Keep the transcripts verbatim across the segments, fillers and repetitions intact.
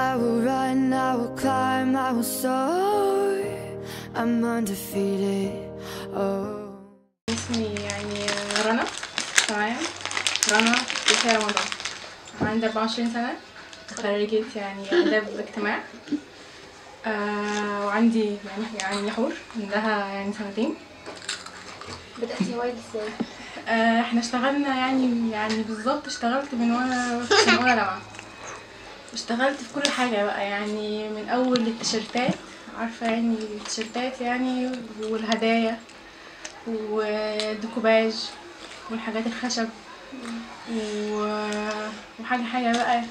I will run, I will climb, I will soar. I'm undefeated. Oh. اسمي يعني رنا، تمام؟ رنا بشير رمضان، عندي أربعة وعشرين سنة، خريجة يعني آداب اجتماع، آه وعندي يعني نحور عندها يعني سنتين. بدأتي هواية ازاي؟ آه احنا اشتغلنا يعني يعني بالظبط اشتغلت من وانا من وانا جامعة. اشتغلت في كل حاجة بقى، يعني من أول التيشيرتات، عارفة يعني التيشيرتات يعني، والهدايا والديكوباج والحاجات الخشب وحاجة حاجة بقى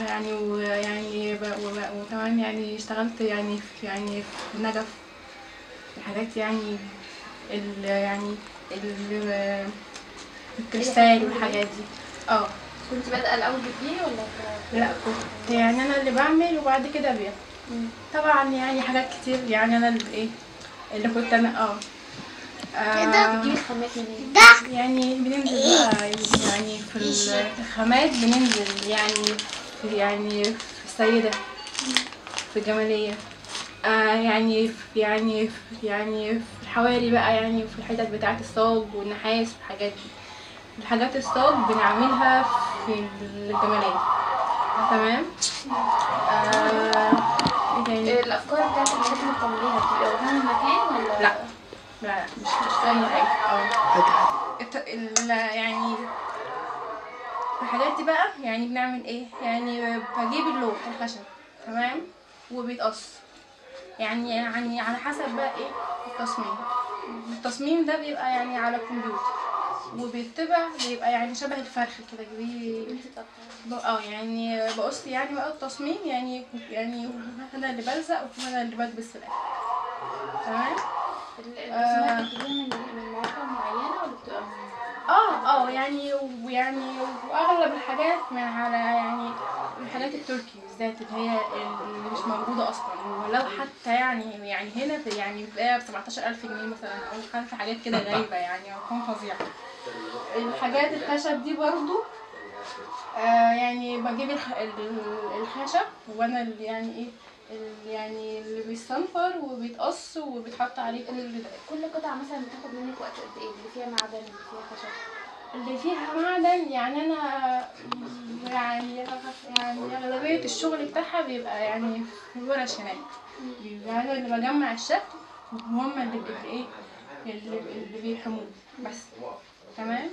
يعني، ويعني وكمان يعني اشتغلت يعني في يعني في النجف الحاجات يعني ال يعني ال الكريستال والحاجات دي. اه كنت بادئه الاول بيه ولا لا؟ كنت يعني انا اللي بعمل وبعد كده ابيع طبعا، يعني حاجات كتير يعني انا اللي ايه اللي كنت انا اه ايه بتجيبي الخامات منين؟ يعني بننزل بقى يعني في الخامات، بننزل يعني في يعني في السيده، في الجماليه، آه يعني في يعني في يعني في الحواري بقى، يعني في الحتت بتاعه الصاج والنحاس والحاجات دي. الحاجات الصاج بنعملها في الجمالية، تمام؟ آه... إيه الأفكار بتاعت الحاجات اللي بتعمليها بتبقى واخداها المكان ولا؟ لا لا لا مش مش فاهمة حاجة. اه يعني الحاجات دي بقى يعني بنعمل إيه؟ يعني بجيب اللوح الخشب، تمام؟ وبيتقص يعني يعني على حسب بقى إيه التصميم. التصميم ده بيبقى يعني على الكمبيوتر، وبيتبع بيبقى يعني شبه الفرخ كده كبير. اه يعني بقص يعني بقى التصميم يعني يعني انا اللي بلزق وانا اللي بلبس في الاخر، تمام؟ التصميمات بتجيبيها من من مواقع معينه ولا بتبقى اه اه يعني ويعني واغلب الحاجات من على يعني الحاجات التركي بالذات اللي هي اللي مش موجوده اصلا، ولو حتى يعني يعني هنا في يعني بتبقى ب سبعتاشر ألف جنيه مثلا، او خمس حاجات كده غريبه يعني ارقام فظيعه. الحاجات الخشب دي برضو آه يعني بجيب الخشب وانا اللي يعني ايه اللي يعني اللي بيصنفر وبيتقص وبيتحط عليه كل ده. كل قطعه مثلا بتاخد منك وقت قد ايه؟ اللي فيها معدن اللي فيها خشب اللي فيها معدن يعني انا يعني يعني اغلبيه الشغل بتاعها بيبقى يعني في الورش هناك، بيبقى انا اللي بجمع الشكل وهم اللي ايه اللي اللي بيحموه بس، تمام؟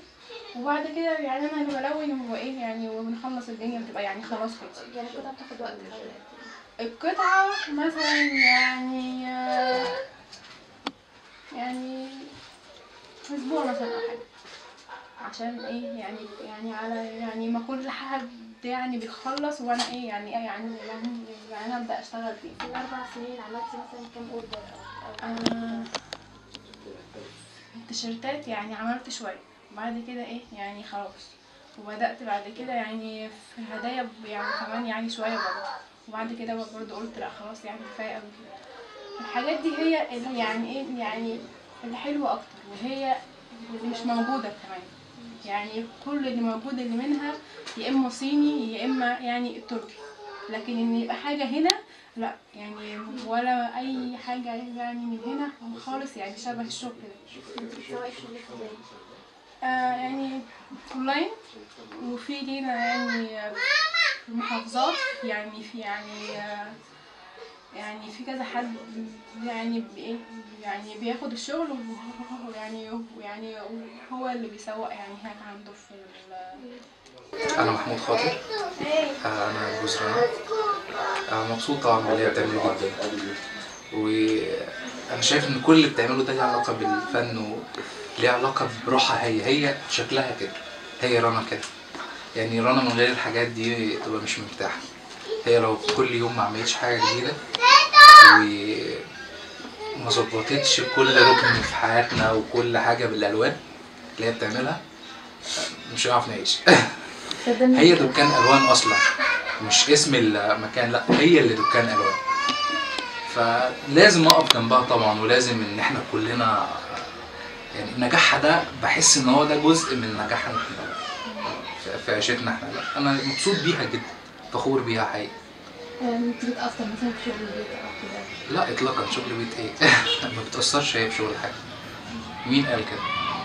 وبعد كده يعني انا اللي بلون هو ايه يعني، وبنخلص الدنيا بتبقى يعني خلاص كده. يعني القطعه بتاخد وقت حوالي القطعه مثلا يعني يعني اسبوع مثلا او حاجه، عشان ايه يعني يعني على يعني ما كل حد يعني بيخلص وانا ايه يعني يعني يعني, يعني ابدا اشتغل فيه. في الاربع سنين عملتي مثلا كام اوردر؟ آه التيشيرتات يعني عملت شويه، بعد كده ايه يعني خلاص، وبدات بعد كده يعني في الهدايا يعني كمان يعني شويه برضه، وبعد كده برضه قلت لا خلاص يعني كفايه قوي كده. الحاجات دي هي اللي يعني ايه يعني اللي حلوه اكتر، وهي اللي مش موجوده كمان يعني. كل اللي موجود اللي منها يا اما صيني يا اما يعني التركي، لكن ان يبقى حاجه هنا لا يعني ولا اي حاجه يعني من هنا خالص يعني شبه الشغل ده. آه يعني اونلاين، وفي لينا يعني في المحافظات يعني في يعني آه يعني في كذا حد يعني بايه يعني بياخد الشغل ويعني يعني هو اللي بيسوق يعني هناك عنده في. انا محمود خاطر، آه انا جوز رنا، آه مبسوط طبعا باللي هي بتعمله جدا، وانا شايف ان كل اللي بتعمله ده ليه علاقه بالفن و ليه علاقه بروحها، هي هي شكلها كده، هي رنا كده يعني. رنا من غير الحاجات دي تبقى مش مرتاحه، هي لو كل يوم ما عملتش حاجه جديده وما ظبطتش كل ركن في حياتنا وكل حاجه بالالوان اللي هي بتعملها مش هنعرف نعيش. هي دكان الوان اصلا، مش اسم المكان، لا هي اللي دكان الوان، فلازم اقف جنبها طبعا، ولازم ان احنا كلنا يعني نجاحها ده بحس ان هو ده جزء من نجاحنا احنا في عيشتنا احنا. انا مبسوط بيها جدا، فخور بيها حقيقي. من البيت اصلا مثلا في شغل البيت او كده؟ لا اطلاقا. شغل البيت ايه؟ ما بتاثرش هي في شغل حاجه. مين قال كده؟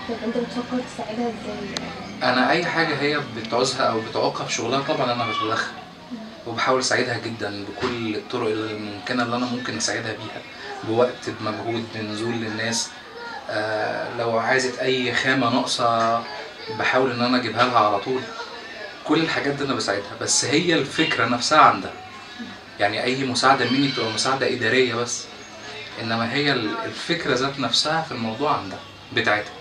طب انت بتفكر تساعدها ازاي؟ انا اي حاجه هي بتعوزها او بتعوقها في شغلها طبعا انا بشغلها وبحاول اساعدها جدا بكل الطرق الممكنه اللي انا ممكن اساعدها بيها، بوقت، بمجهود، بنزول للناس. آه لو عايزه اي خامه ناقصه بحاول ان انا اجيبها لها على طول. كل الحاجات دي انا بساعدها، بس هي الفكره نفسها عندها. يعني اي مساعده مني بتبقى مساعده اداريه بس، انما هي الفكره ذات نفسها في الموضوع عندها بتاعتها.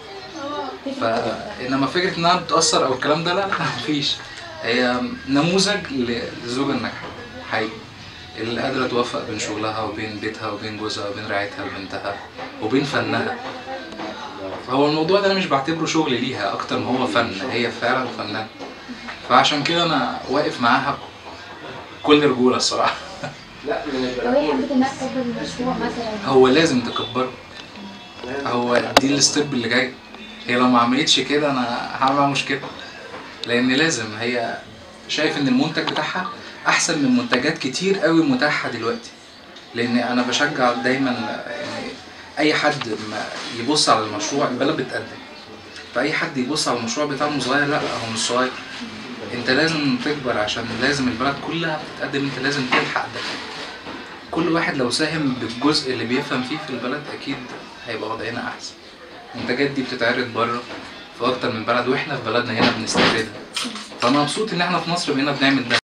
فانما فكره انها بتاثر او الكلام ده لا مفيش. هي نموذج للزوجه الناجحه حقيقي، اللي قادره توفق بين شغلها وبين بيتها وبين جوزها وبين رعايتها لبنتها وبين فنها. هو الموضوع ده انا مش بعتبره شغل ليها اكتر ما هو فن، هي فعلا فنانه. فعشان كده انا واقف معاها بكل رجوله الصراحه. لا لو هي حبت انها تكبر المشروع مثلا، هو لازم تكبره، هو دي الستيب اللي جاي. هي لو ما عملتش كده انا هعمل معاها مشكله، لان لازم هي شايف ان المنتج بتاعها احسن من منتجات كتير قوي متاحه دلوقتي. لان انا بشجع دايما يعني اي حد يبص على المشروع، البلد بتقدم، فاي حد يبص على المشروع بتاعه صغير، لا هو مش صغير، انت لازم تكبر عشان لازم البلد كلها بتتقدم، انت لازم تلحق ده. كل واحد لو ساهم بالجزء اللي بيفهم فيه في البلد اكيد هيبقى وضعنا احسن. المنتجات دي بتتعرض بره في اكتر من بلد، واحنا في بلدنا هنا بنستفيدها. فانا مبسوط ان احنا في مصر بقينا بنعمل ده.